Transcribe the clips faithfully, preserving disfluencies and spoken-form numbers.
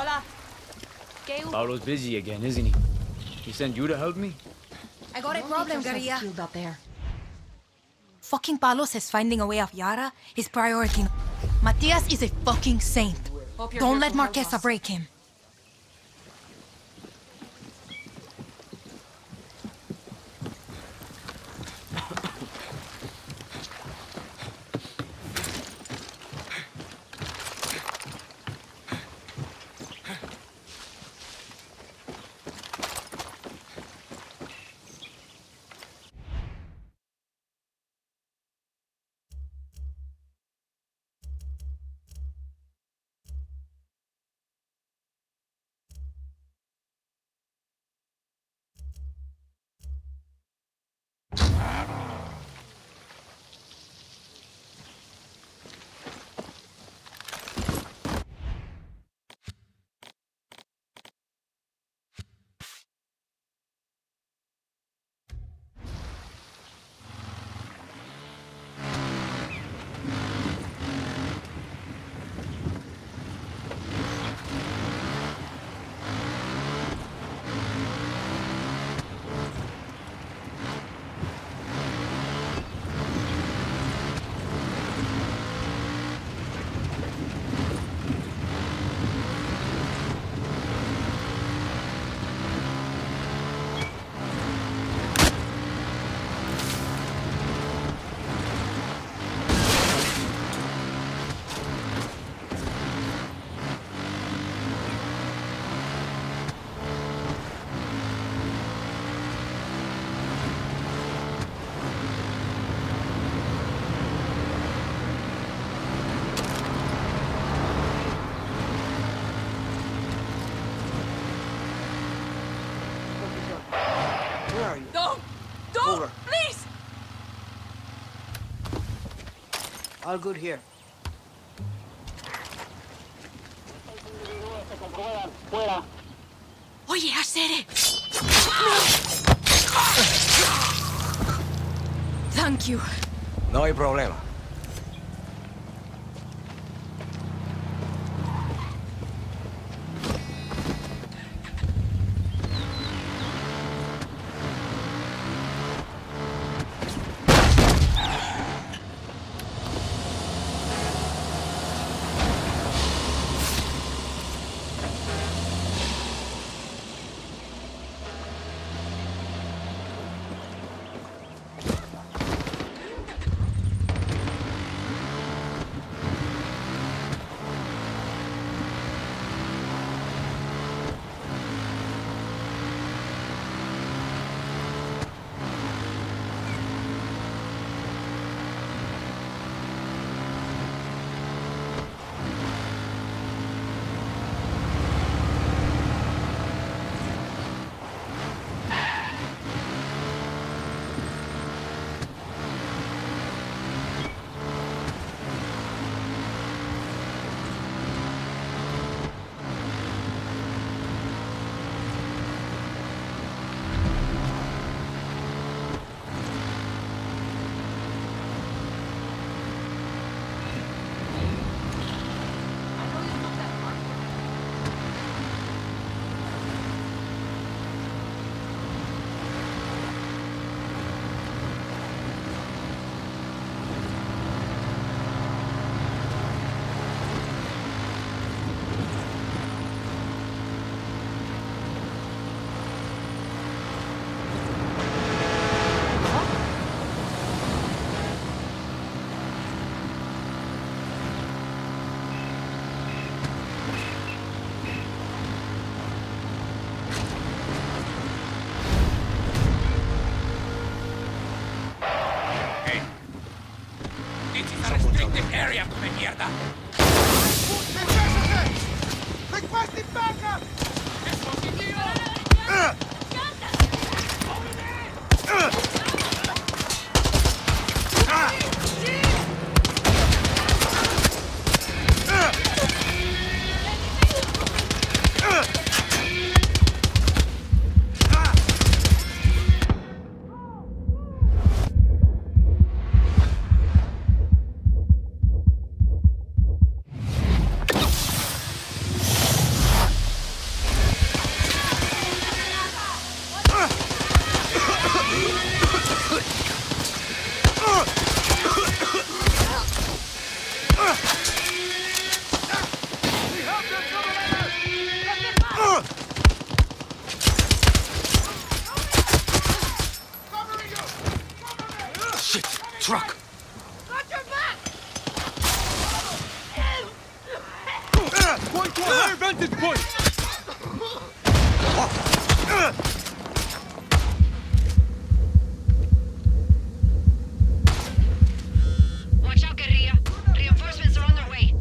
Hola. Paolo's busy again, isn't he? He sent you to help me? I got a problem, Garia. Out there. Fucking Palos is finding a way off Yara is priority. Matías is a fucking saint. Don't let Marquesa break him. All good here. Oye, hacer it. Thank you. No hay problema. truck. Watch your back! Point to a higher vantage point! Watch out, Guerrilla. Reinforcements are on their way.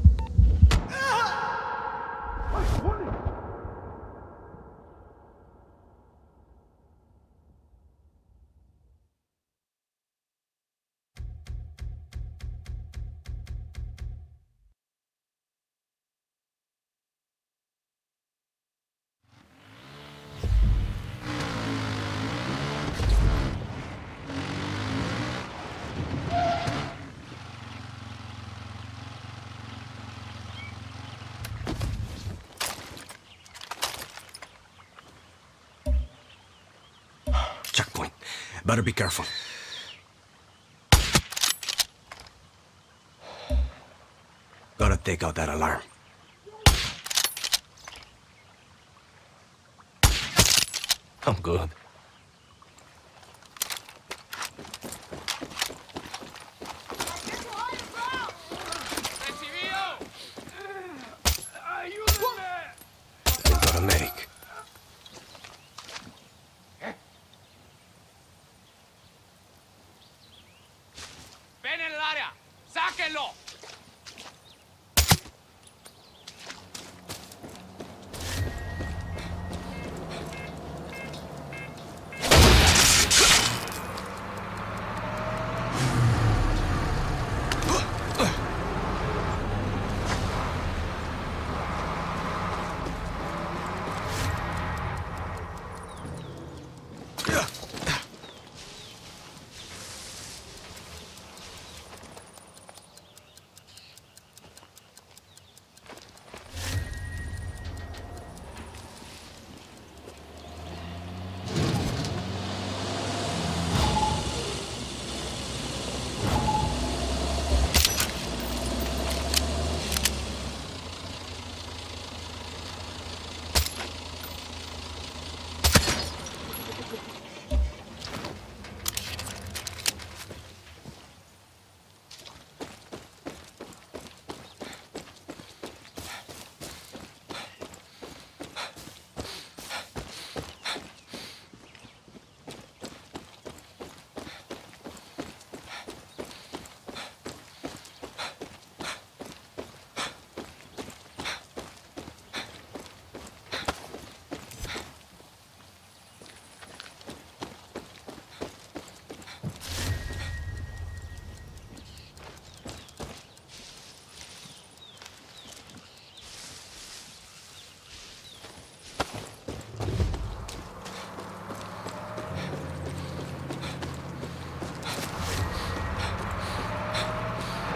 Better be careful. Gotta take out that alarm. I'm good.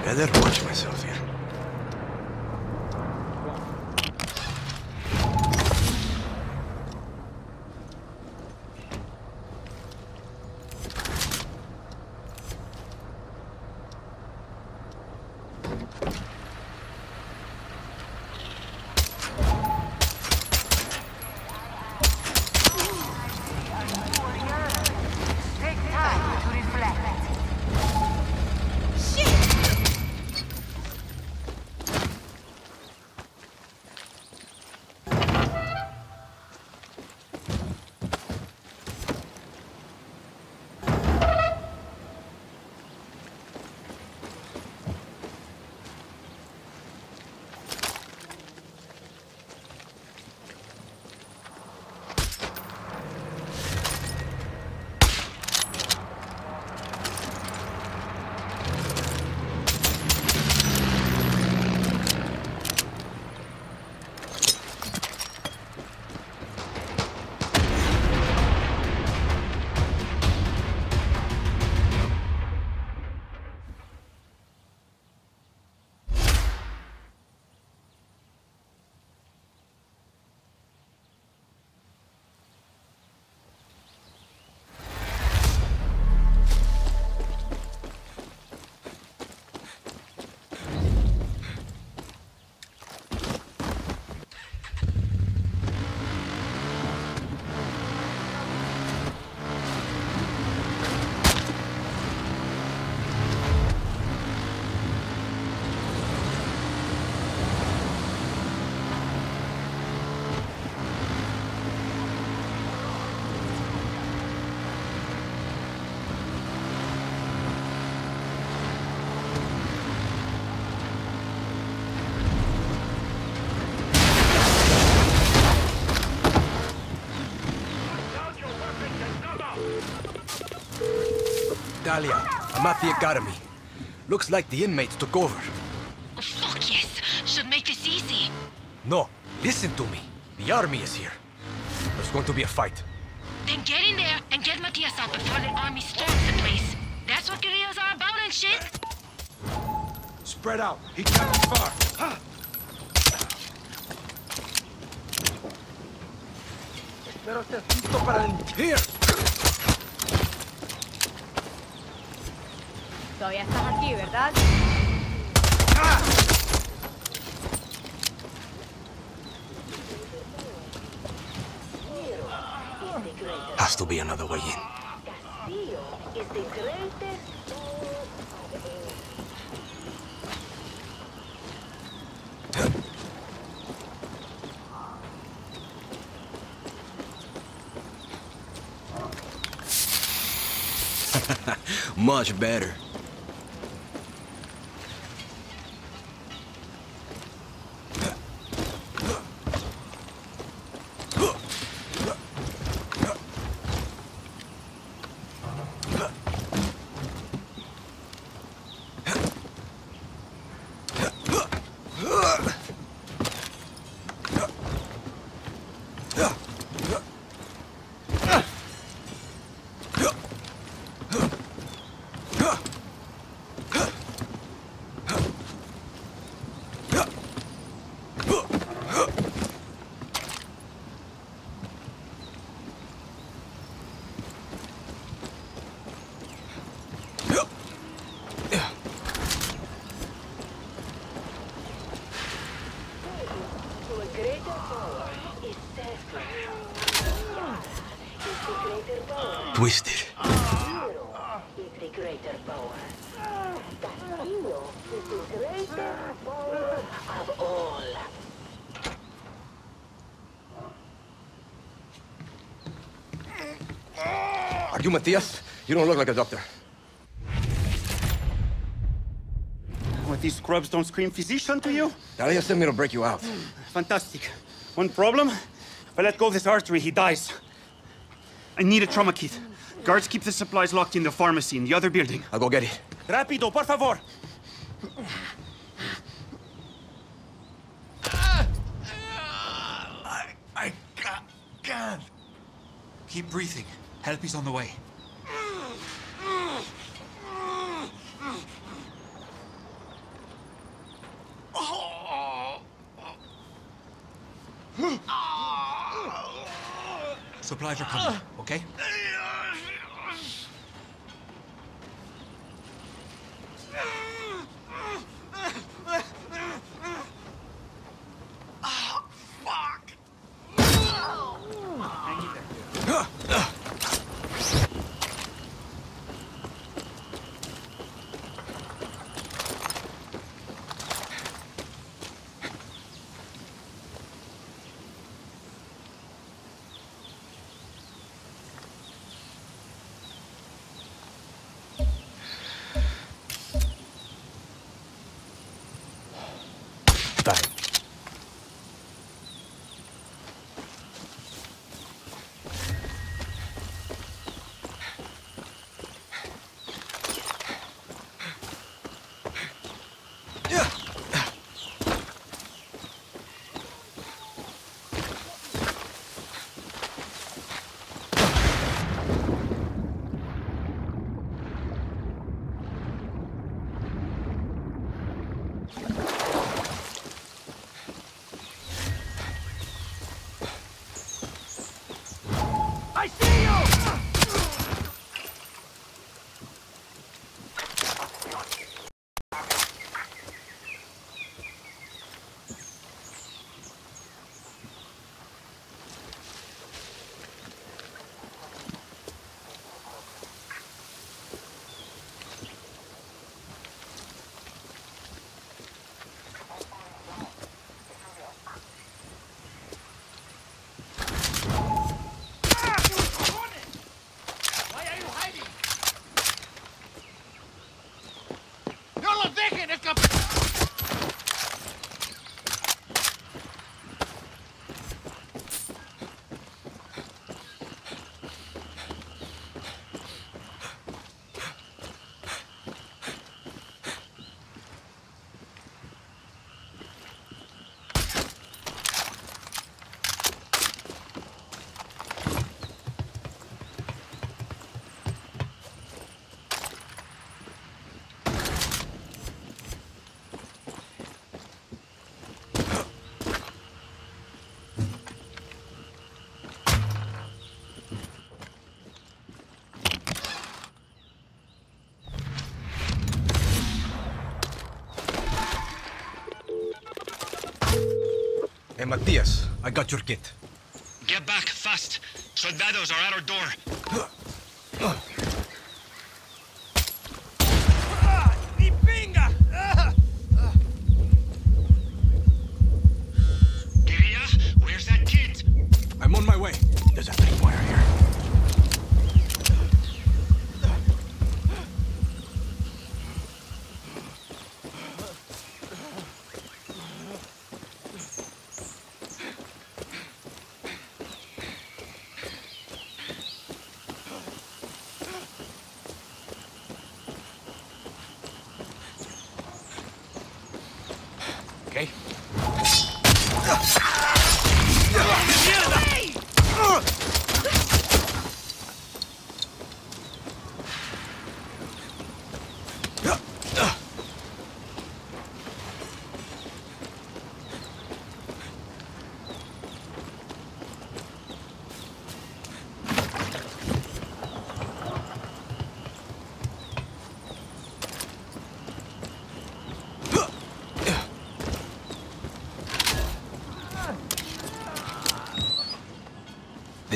I better watch myself here. Talia. I'm at the academy. Looks like the inmates took over. Oh, fuck yes. Should make this easy. No. Listen to me. The army is here. There's going to be a fight. Then get in there and get Matías out before the army storms the place. That's what guerrillas are about and shit. Spread out. He can't be far. Huh. Here! Todavía estás aquí, ¿verdad? Ah. Has to be another way in. Castillo is the greatest. Much better. Twisted. Are you Matías? You don't look like a doctor. What, these scrubs don't scream physician to you? Talia sent me to break you out. Fantastic. One problem? If I let go of this artery, he dies. I need a trauma kit. Guards keep the supplies locked in the pharmacy in the other building. I'll go get it. Rápido, por favor! I... I can't... can't. Keep breathing. Help is on the way. Supplies are coming, okay? Matías, I got your kit. Get back, fast. Soldados are at our door. Uh, uh.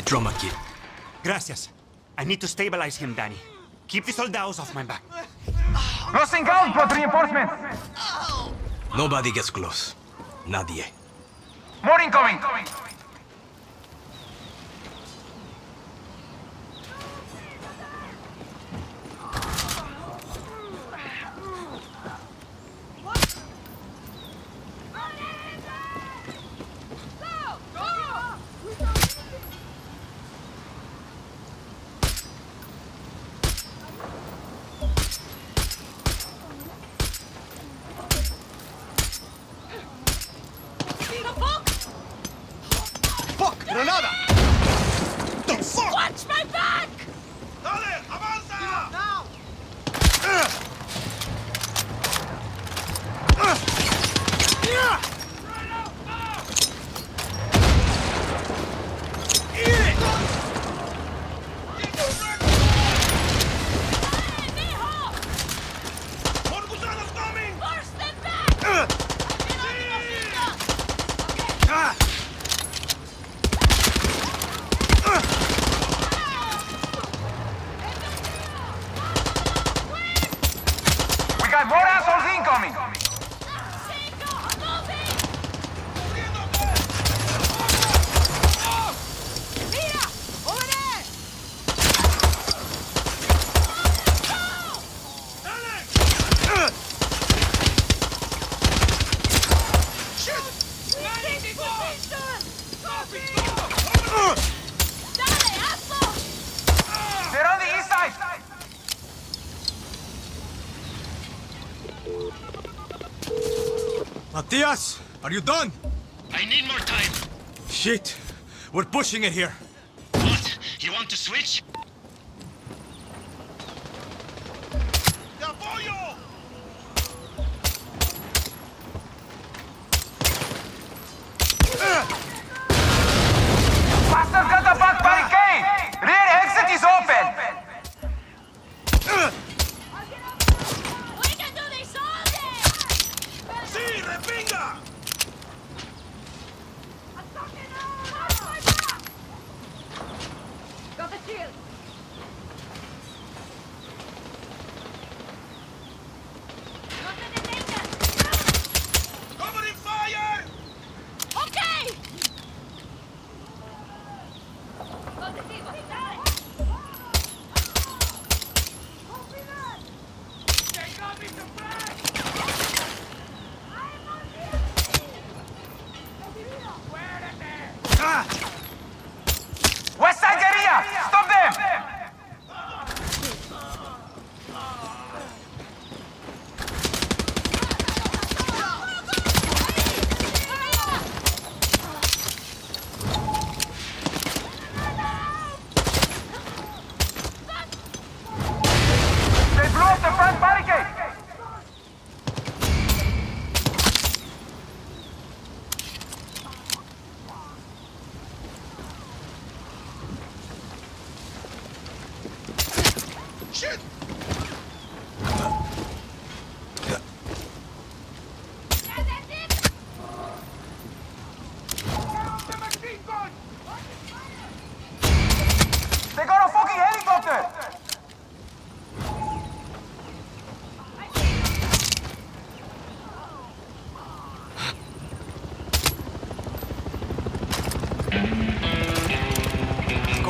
Trauma kid. Gracias. I need to stabilize him, Danny. Keep the soldados off my back. Crossing out, but reinforcements! Nobody gets close. Nadie. More incoming! Matías, are you done? I need more time. Shit, we're pushing it here. What? You want to switch?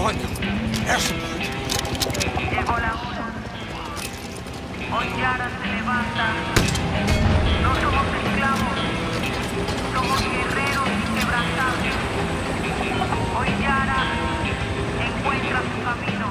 Coño, eso. Llegó la hora. Hoy Yara se levanta. No somos esclavos. Somos guerreros inquebrantables. Hoy Yara encuentra su camino.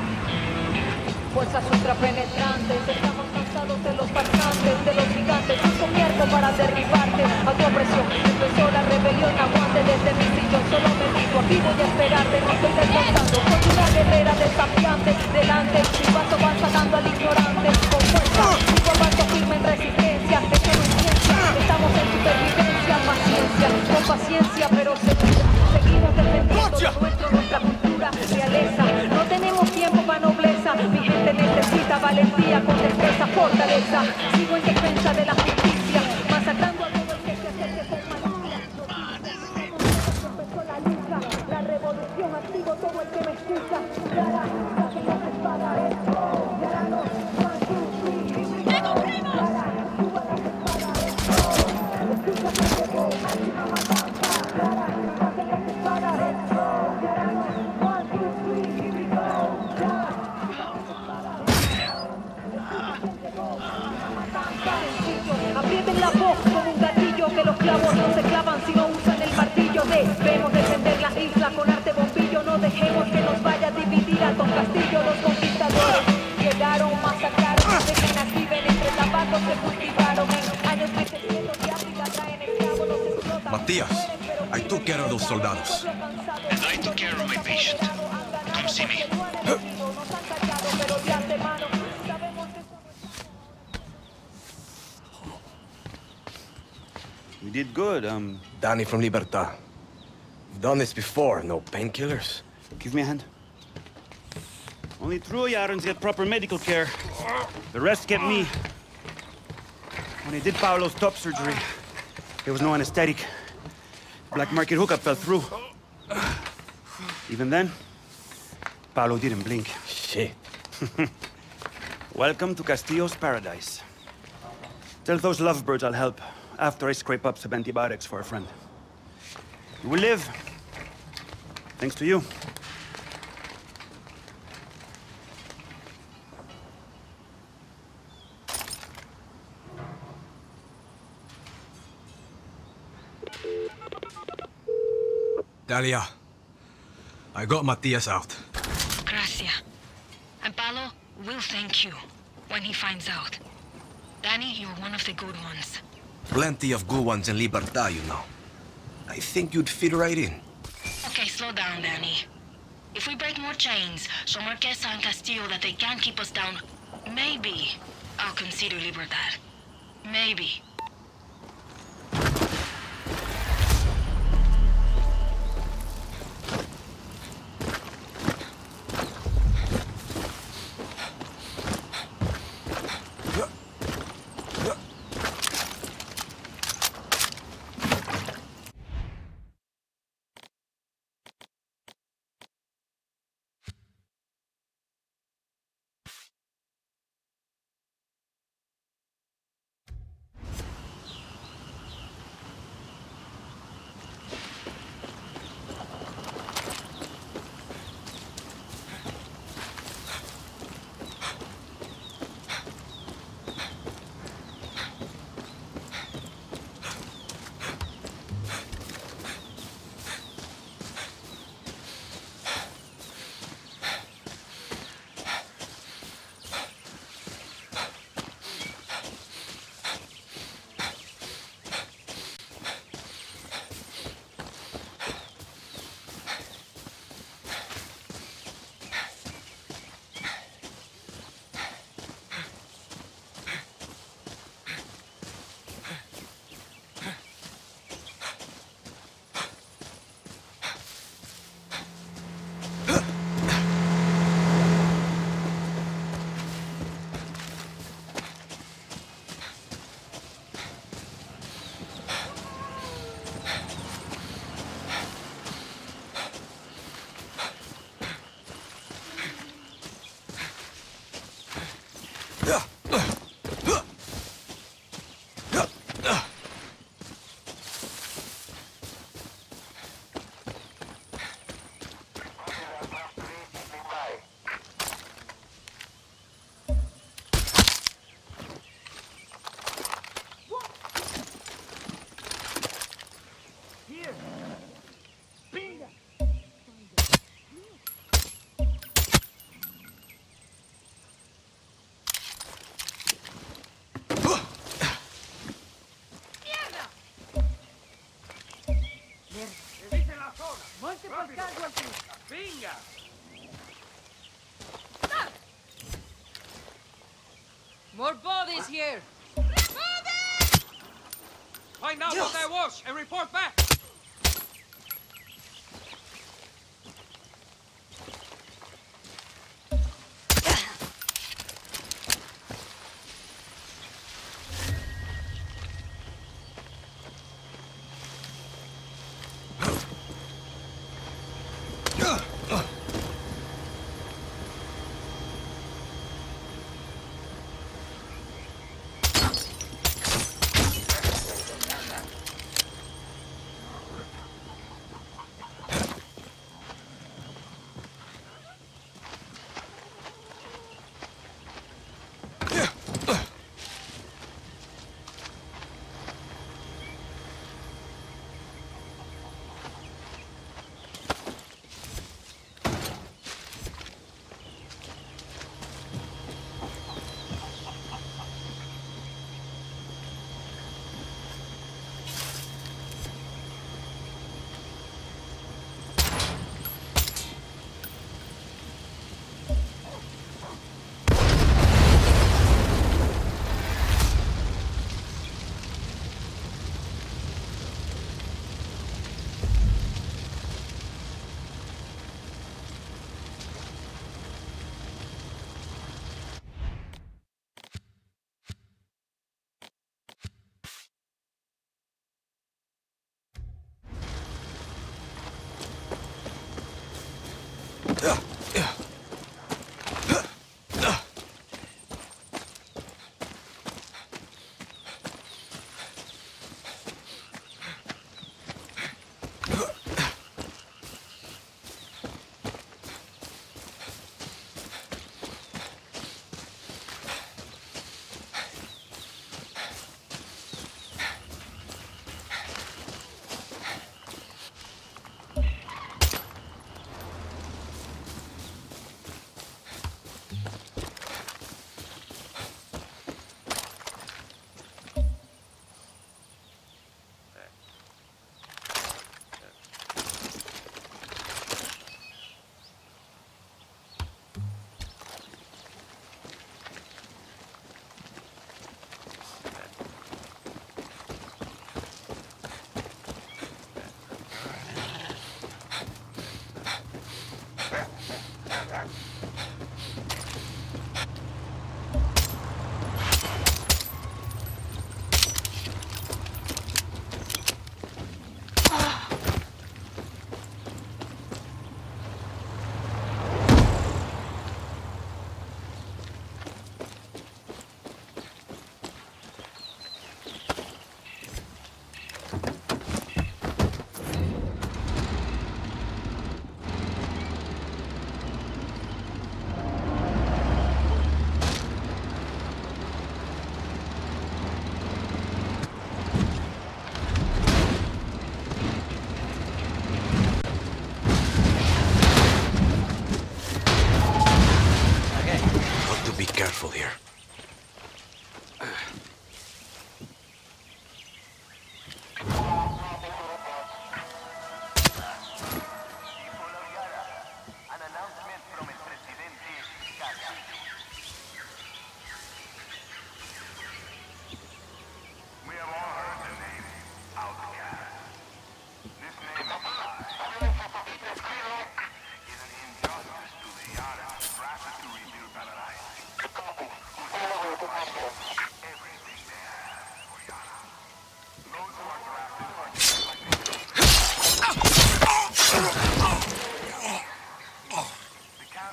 Fuerzas ultrapenetrantes. Estamos cansados de los bastantes, de los gigantes. Un comienzo para derribarte a tu opresión. Empezó la rebelión. Aguante desde mi sillón. Solo me digo aquí voy a esperarte. No estoy descansando. Soy una guerrera desafiante. Delante, mi paso va sacando al ignorante. Con fuerza, mi paso firme en resistencia. Esto no es ciencia. Estamos en supervivencia. Paciencia, con paciencia, pero segura. Seguimos defendiendo nuestro, nuestra cultura, realeza. No tenemos tiempo para nobleza. Mi gente necesita valentía con destreza, fortaleza. Sigo en defensa de la justicia, masacrando a todo el que se acerque con malicia. Empezó la lucha, la revolución. Activo todo el que me escucha. Yara, saque las espadas. Yara, no, one, two, three. ¡Te cumplimos! Yara, suba las espadas. Escucha que llegó máxima matanza. Yara, saque las espadas. Yara, no, one, two, three. Here we go. Yara, suba las espadas. Escucha que llegó máxima matanza. Sencillo, aprieten la voz como un gatillo. Que los clavos no se clavan sino usan el martillo. Debemos defender la isla con arte bombillo. No dejemos que nos vaya a dividir a Don Castillo. Los conquistadores llegaron, masacraron. Dejen aquí, ven entre zapatos, se cultivaron. En años trescientos de África traen esclavos, los explotan. Matías, I took care of those soldados. And I took care of my patient. Come see me. We did good, um... Danny from Libertad. We've done this before, no painkillers. Give me a hand. Only true Yarans get proper medical care. The rest get me. When I did Paolo's top surgery, there was no anesthetic. Black market hookup fell through. Even then, Paolo didn't blink. Shit. Welcome to Castillo's paradise. Tell those lovebirds I'll help. After I scrape up some antibiotics for a friend. You will live. Thanks to you. Talia, I got Matías out. Gracias. And Paolo will thank you when he finds out. Danny, you're one of the good ones. Plenty of good ones in Libertad, you know. I think you'd fit right in. Okay, slow down, Danny. If we break more chains, show Marquesa and Castillo that they can't keep us down, maybe I'll consider Libertad. Maybe. rápido. Venga. More bodies here. Bodies! Find out yes. what I was and report back.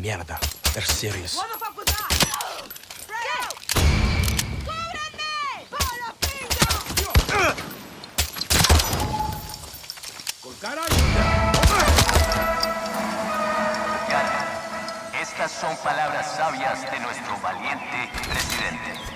Mierda, they're serious. One of sabias de nuestro valiente presidente.